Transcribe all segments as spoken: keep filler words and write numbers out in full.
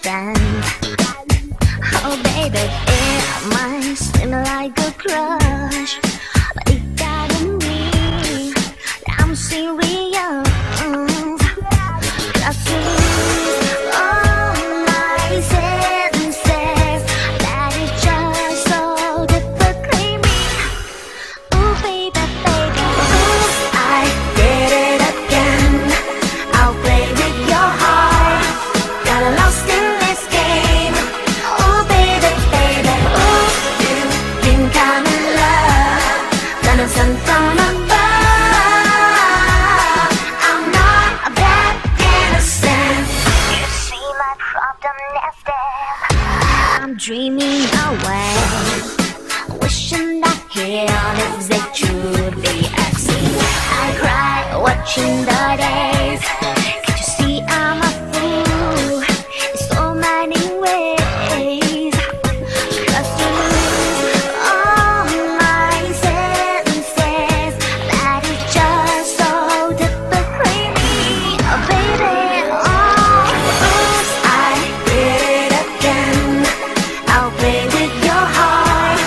stand. Oh baby, it might seem like a crush, but it doesn't mean that I'm serious. Cause it's all my senses, that is just so typically me. Oh baby, baby, oops, I did it again. I'll play with your heart, got lost in this game. Oh baby, baby, oops, do you think I'm in love? Gonna send from above. I'm dreaming away, wishing that here is the truth be seen. I cry watching the days. Can't you see I'm a fool in so many ways? Cause you lose all my senses, that is just so typically me. Oh baby, oh, oops, I did it again. I'll play with your heart,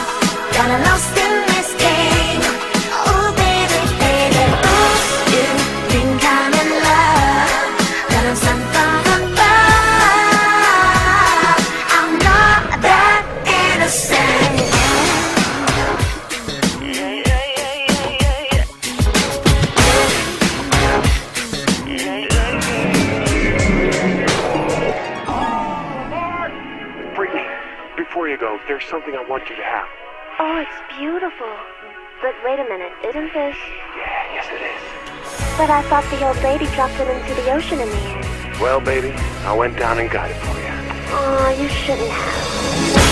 got lost in this game. Oh baby, baby, oops, you think I'm in love? Got I'm sent from above. I'm not that innocent. Before you go, there's something I want you to have. Oh, it's beautiful. But wait a minute, isn't this? Yeah, yes it is. But I thought the old lady dropped it into the ocean in the end. Well, baby, I went down and got it for you. Oh, you shouldn't have.